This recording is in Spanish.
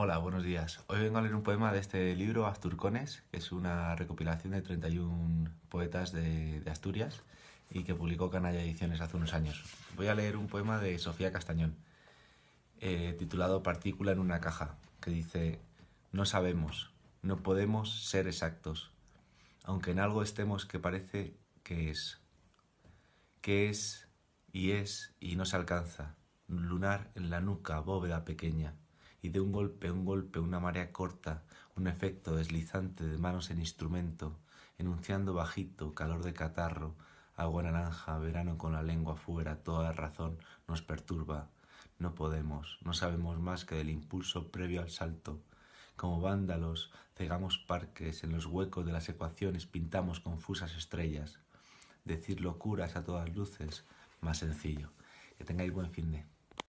Hola, buenos días. Hoy vengo a leer un poema de este libro, Asturcones, que es una recopilación de 31 poetas de Asturias y que publicó Canalla Ediciones hace unos años. Voy a leer un poema de Sofía Castañón, titulado Partícula en una caja, que dice: no sabemos, no podemos ser exactos, aunque en algo estemos que parece que es y no se alcanza, lunar en la nuca, bóveda pequeña. Y de un golpe, una marea corta, un efecto deslizante de manos en instrumento, enunciando bajito, calor de catarro, agua naranja, verano con la lengua fuera, toda razón nos perturba. No podemos, no sabemos más que del impulso previo al salto. Como vándalos, cegamos parques, en los huecos de las ecuaciones pintamos confusas estrellas. Decir locuras a todas luces, más sencillo. Que tengáis buen fin de